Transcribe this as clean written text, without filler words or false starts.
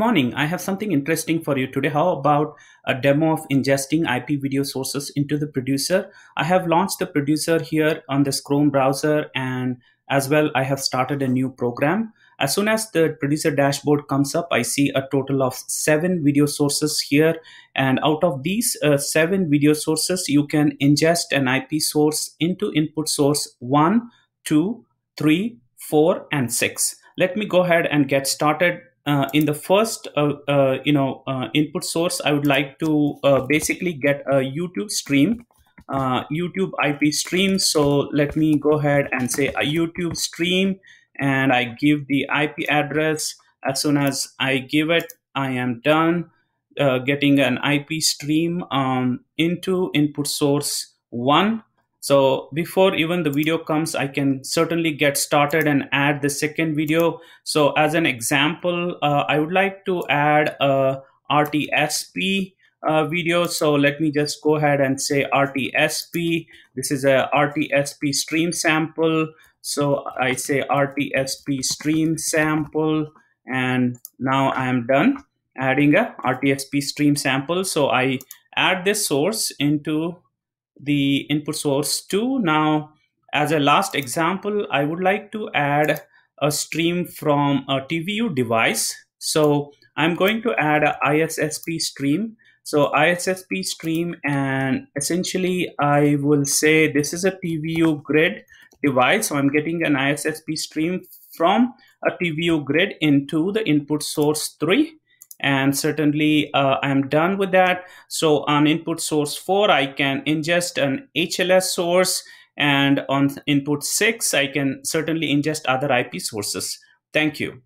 morning. I have something interesting for you today. How about a demo of ingesting IP video sources into the producer? I have launched the producer here on this Chrome browser, and as well, I have started a new program. As soon as the producer dashboard comes up, I see a total of 7 video sources here. And out of these 7 video sources, you can ingest an IP source into input source 1, 2, 3, 4, and 6. Let me go ahead and get started. In the first input source, I would like to basically get a YouTube stream, YouTube IP stream. So let me go ahead and say a YouTube stream, and I give the IP address. As soon as I give it, I am done getting an IP stream into input source 1. So before even the video comes, I can certainly get started and add the second video. So as an example, I would like to add a RTSP video. So let me just go ahead and say RTSP. This is a RTSP stream sample. So I say RTSP stream sample, and now I am done adding a RTSP stream sample. So I add this source into the input source 2. Now, as a last example, I would like to add a stream from a TVU device. So I'm going to add an ISSP stream. So ISSP stream, and essentially I will say this is a TVU grid device. So I'm getting an ISSP stream from a TVU grid into the input source 3. And certainly I'm done with that. So on input source 4, I can ingest an HLS source, and on input 6, I can certainly ingest other IP sources. Thank you.